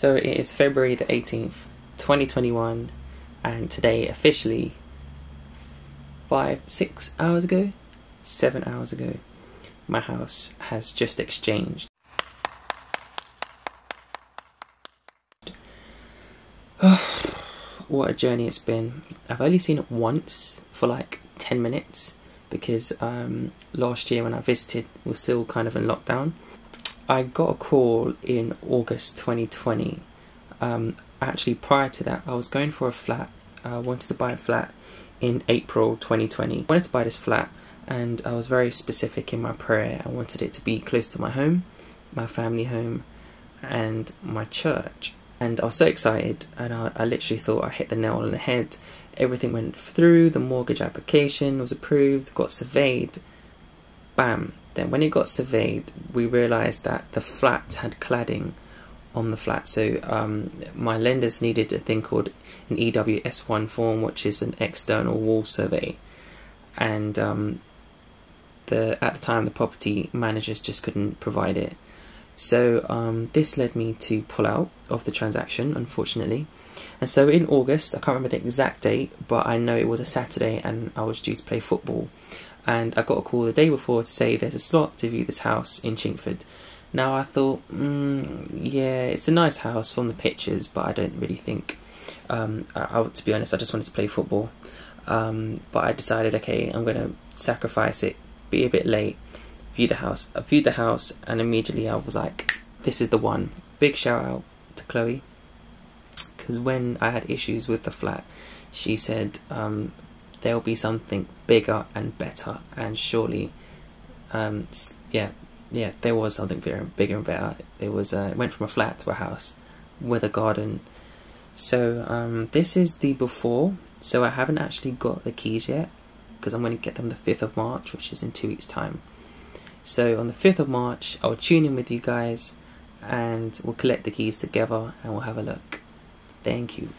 So it is February the 18th, 2021, and today officially 7 hours ago, my house has just exchanged. What a journey it's been. I've only seen it once for like 10 minutes because last year when I visited we were still kind of in lockdown. I got a call in August 2020. Actually prior to that I was going for a flat. I wanted to buy a flat in April 2020. I wanted to buy this flat and I was very specific in my prayer. I wanted it to be close to my home, my family home and my church. And I was so excited and I literally thought I hit the nail on the head. Everything went through, the mortgage application was approved, got surveyed, bam. Then when it got surveyed, we realised that the flat had cladding on the flat. So my lenders needed a thing called an EWS1 form, which is an external wall survey. And at the time, the property managers just couldn't provide it. So this led me to pull out of the transaction, unfortunately. And so in August, I can't remember the exact date, but I know it was a Saturday and I was due to play football. And I got a call the day before to say there's a slot to view this house in Chingford. Now I thought, yeah, it's a nice house from the pictures, but I don't really think, to be honest, I just wanted to play football. But I decided, okay, I'm going to sacrifice it, be a bit late. I viewed the house and immediately I was like, this is the one. Big shout out to Chloe, because when I had issues with the flat she said there'll be something bigger and better, and surely yeah there was something bigger and better. It was it went from a flat to a house with a garden. So this is the before. So I haven't actually got the keys yet because I'm going to get them the 5th of March, which is in 2 weeks time. So on the 5th of March, I'll tune in with you guys and we'll collect the keys together and we'll have a look. Thank you.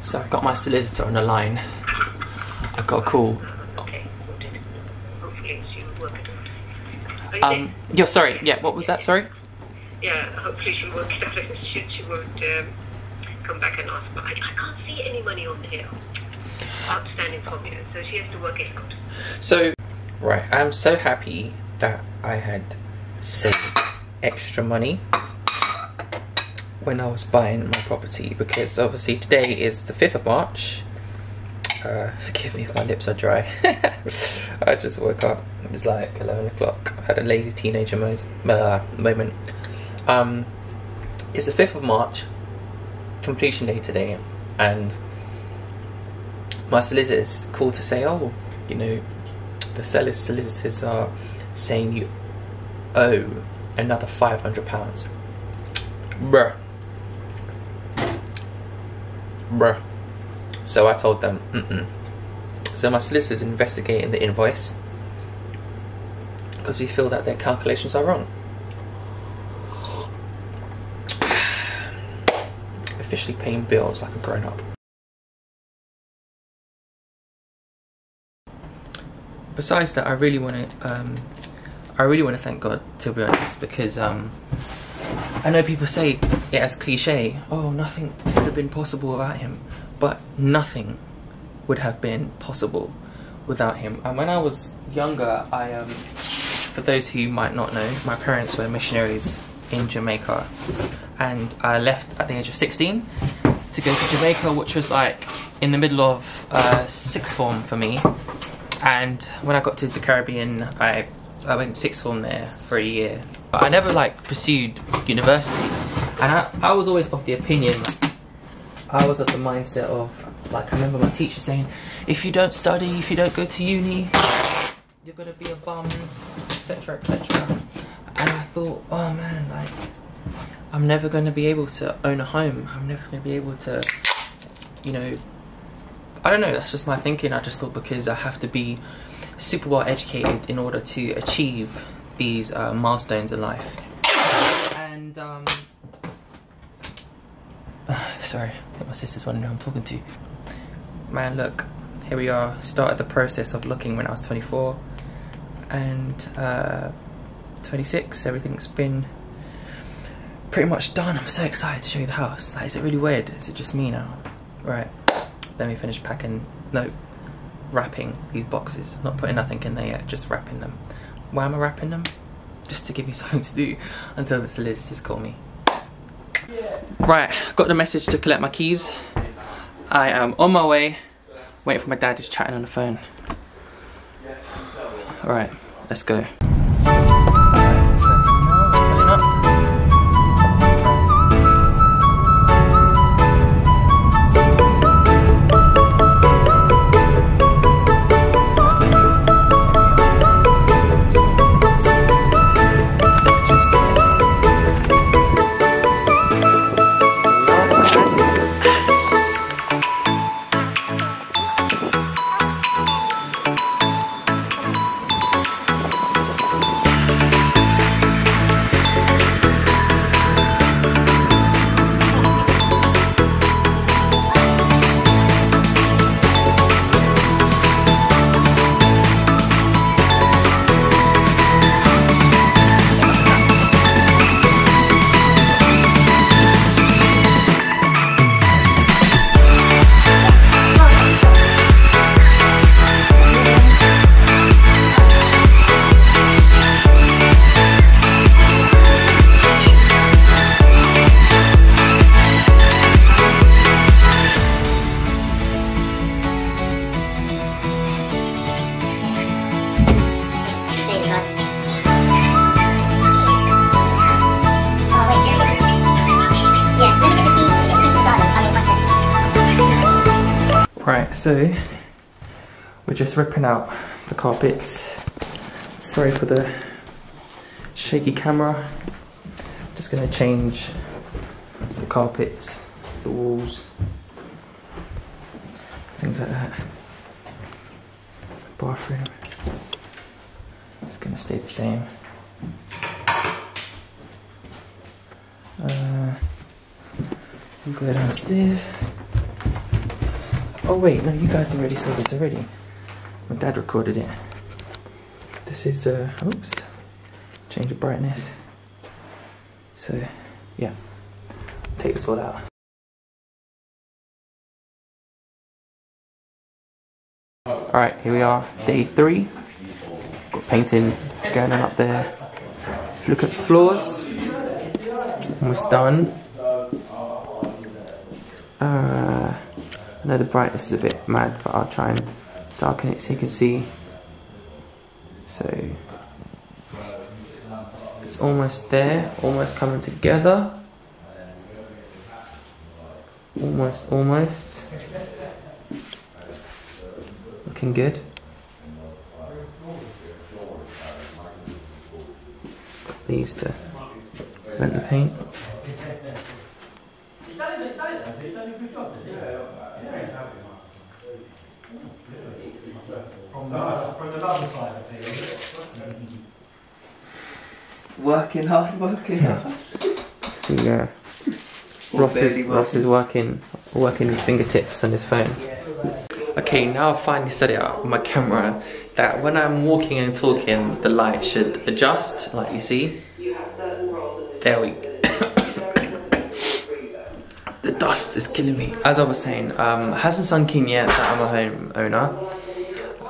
So I've got my solicitor on the line. I've got a call. Yeah, sorry. Yeah, what was that? Sorry? Yeah, hopefully she'll work it out. She won't come back and ask, but I can't see any money on here. Outstanding from you, so she has to work it out. So, right, I'm so happy that I had saved extra money when I was buying my property, because obviously today is the 5th of March. Forgive me if my lips are dry. I just woke up. It was like 11 o'clock. I had a lazy teenager moment. It's the 5th of March, completion day today, and my solicitors called to say, oh, you know, the seller's solicitors are saying you owe another £500. Bruh. Bruh. So I told them, So my solicitors investigating the invoice because we feel that their calculations are wrong. Officially paying bills like a grown-up. Besides that, I really want to thank God, to be honest, because I know people say it as cliche, oh, nothing would have been possible without him, but nothing would have been possible without him. And when I was younger, I, for those who might not know, my parents were missionaries in Jamaica, and I left at the age of 16 to go to Jamaica, which was like in the middle of sixth form for me. And when I got to the Caribbean, I went sixth form there for a year. But I never like pursued university, and I was always of the opinion, I was of the mindset of, like, I remember my teacher saying, if you don't study, if you don't go to uni, you're gonna be a bum, etc, etc. And I thought, oh man, like, I'm never gonna be able to own a home, I'm never gonna be able to, you know, I don't know, that's just my thinking. I just thought because I have to be super well educated in order to achieve these milestones in life. And, sorry, I think my sister's wondering who I'm talking to. Man, look, here we are, started the process of looking when I was 24, and 26, everything's been pretty much done. I'm so excited to show you the house. Like, is it really weird? Is it just me now? Right, let me finish packing, no, wrapping these boxes. Not putting nothing in there yet, just wrapping them. Why am I wrapping them? Just to give me something to do until the solicitors call me. Yeah. Right, got the message to collect my keys. I am on my way, waiting for my dad, he's chatting on the phone. Alright, let's go. Right, so we're just ripping out the carpets. Sorry for the shaky camera. Just gonna change the carpets, the walls, things like that. The bathroom. It's gonna stay the same. We'll go downstairs. Oh wait, no, you guys already saw this already. My dad recorded it. This is, oops, change of brightness. So, yeah, take this all out. Alright, here we are, day 3. Got painting going on up there. If you look at the floors, almost done. I know the brightness is a bit mad, but I'll try and darken it so you can see. So it's almost there, almost coming together. Almost, almost. Looking good. Got these to vent the paint. Working hard, working hard. See, Ross is working his fingertips on his phone. Okay, now I've finally set it up on my camera that when I'm walking and talking, the light should adjust, like you see. There we go. The dust is killing me. As I was saying, it hasn't sunk in yet that I'm a home owner.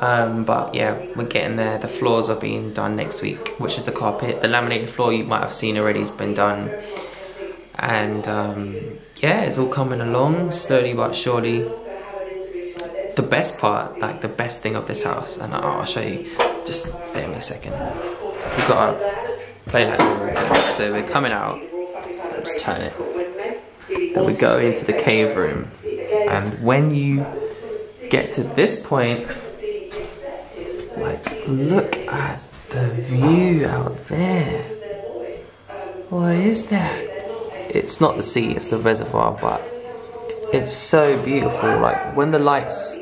But yeah, we're getting there. The floors are being done next week, which is the carpet. The laminated floor you might have seen already has been done. And yeah, it's all coming along slowly but surely. The best part, like the best thing of this house, and I'll show you, just bear me a second. We've got a playlight room, so we're coming out. Let's turn it. Then we go into the cave room. And when you get to this point, like, look at the view out there. What is that? It's not the sea, it's the reservoir, but it's so beautiful. Like, when the lights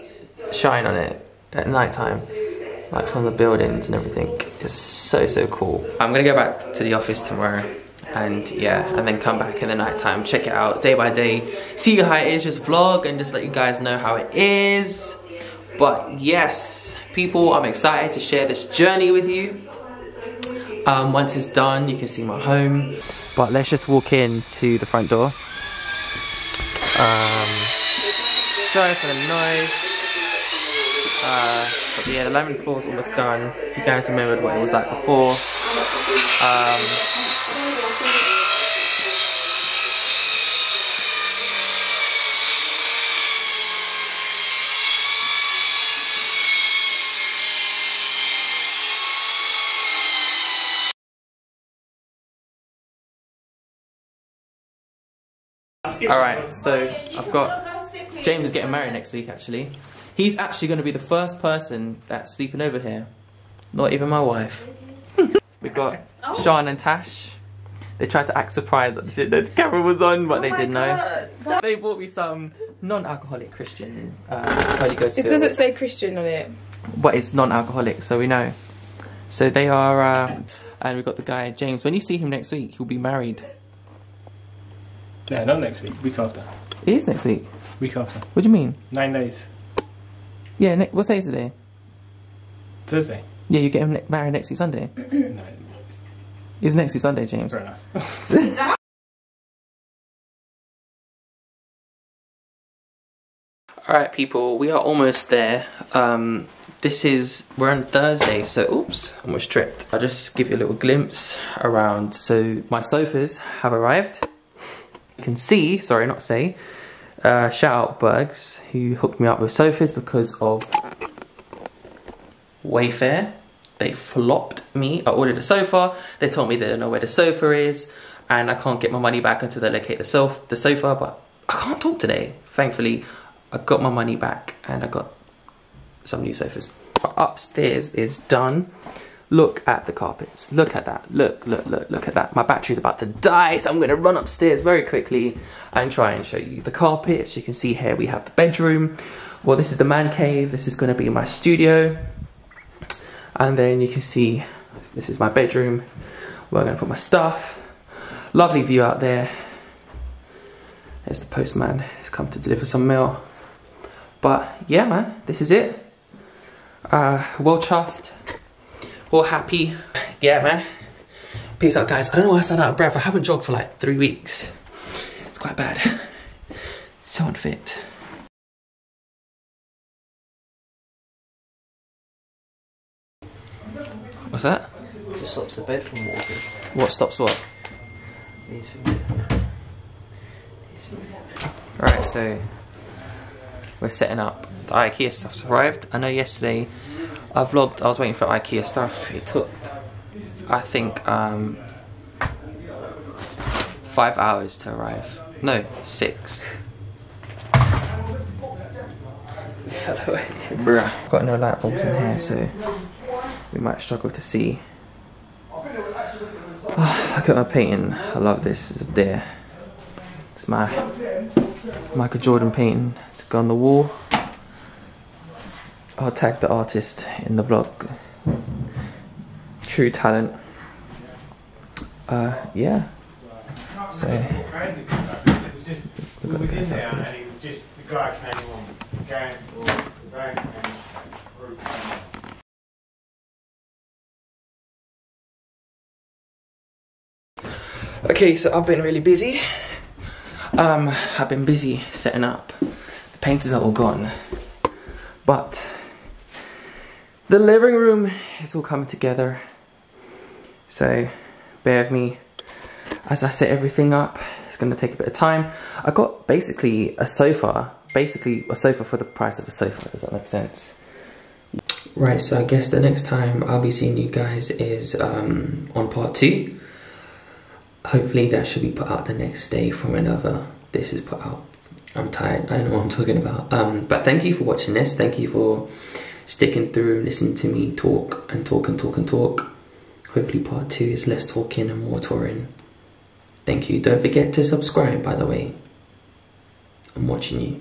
shine on it at night time, like from the buildings and everything, it's so, so cool. I'm gonna go back to the office tomorrow and yeah, and then come back in the night time, check it out day by day, see how it is, just vlog and just let you guys know how it is. But yes, people. I'm excited to share this journey with you. Once it's done, you can see my home. But let's just walk in to the front door. Sorry for the noise. But yeah, the laminate floor is almost done. You guys remembered what it was like before. Alright, so I've got... James is getting married next week, actually. He's actually going to be the first person that's sleeping over here. Not even my wife. We've got Sean and Tash. They tried to act surprised that the camera was on, but they didn't know. They bought me some non-alcoholic Christian Holy Ghost It doesn't say Christian on it. But it's non-alcoholic, so we know. So they are... and we've got the guy, James. When you see him next week, he'll be married. No, not next week. Week after. It is next week. Week after. What do you mean? 9 days. Yeah, what day is today? Thursday. Yeah, you get him married next week Sunday. No. It's next week Sunday, James. Fair enough. Alright, people. We are almost there. This is... We're on Thursday, so... Oops, I almost tripped. I'll just give you a little glimpse around. So, my sofas have arrived. You can see, sorry, not say, shout out Bergs, who hooked me up with sofas because of Wayfair. They flopped me. I ordered a sofa, they told me they don't know where the sofa is, and I can't get my money back until they locate the sofa, but I can't talk today. Thankfully, I got my money back and I got some new sofas. But upstairs is done. Look at the carpets, look at that, look at that. My battery's about to die, so I'm gonna run upstairs very quickly and try and show you the carpets. You can see here we have the bedroom. Well, this is the man cave, this is gonna be my studio. And then you can see, this is my bedroom, where I'm gonna put my stuff. Lovely view out there. There's the postman, he's come to deliver some mail. But yeah, man, this is it. Well chuffed. All happy. Yeah, man. Peace out, guys. I don't know why I sound out of breath. I haven't jogged for like 3 weeks. It's quite bad. So unfit. What's that? It just stops the bed from walking. What stops what? These things. Alright, so we're setting up. The IKEA stuff's arrived. I know yesterday I vlogged, I was waiting for IKEA stuff. It took, I think, 5 hours to arrive. No, 6. Got no light bulbs in here, so we might struggle to see. Oh, look at my painting. I love this. It's there. It's my Michael Jordan painting. It's gone on the wall. I'll tag the artist in the vlog. True talent. Yeah. So we was in there and it was just the guy came on. Okay, so I've been really busy. I've been busy setting up. The painters are all gone. But the living room is all coming together, so bear with me as I set everything up. It's going to take a bit of time. I got basically a sofa for the price of a sofa. Does that make sense? Right, so I guess the next time I'll be seeing you guys is on part 2. Hopefully that should be put out the next day from whenever this is put out. I'm tired, I don't know what I'm talking about. But thank you for watching this. Thank you for sticking through, listening to me talk and talk and talk and talk. Hopefully part 2 is less talking and more touring. Thank you. Don't forget to subscribe, by the way. I'm watching you.